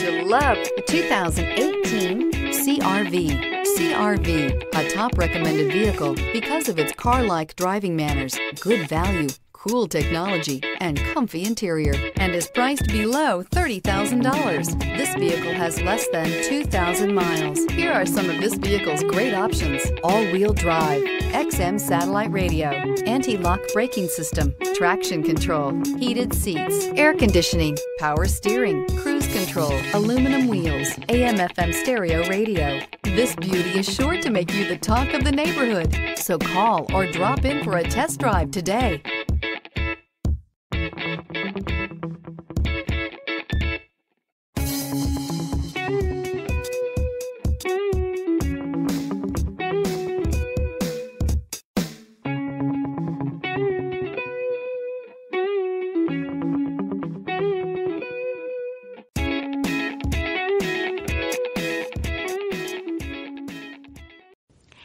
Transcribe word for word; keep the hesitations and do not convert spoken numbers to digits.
going to love the two thousand eighteen C R V. C R V, a top recommended vehicle because of its car-like driving manners, good value, cool technology, and comfy interior, and is priced below thirty thousand dollars. This vehicle has less than two thousand miles. Here are some of this vehicle's great options: all-wheel drive, X M satellite radio, anti-lock braking system, traction control, heated seats, air conditioning, power steering, cruise control, aluminum wheels, A M F M stereo radio. This beauty is sure to make you the talk of the neighborhood, so call or drop in for a test drive today.